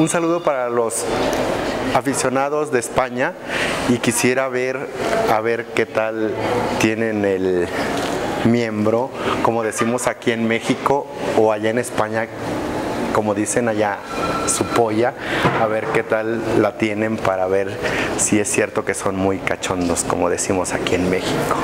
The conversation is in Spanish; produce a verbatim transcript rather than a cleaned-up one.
Un saludo para los aficionados de España y quisiera ver a ver qué tal tienen el miembro, como decimos aquí en México, o allá en España, como dicen allá, su polla, a ver qué tal la tienen para ver si es cierto que son muy cachondos, como decimos aquí en México.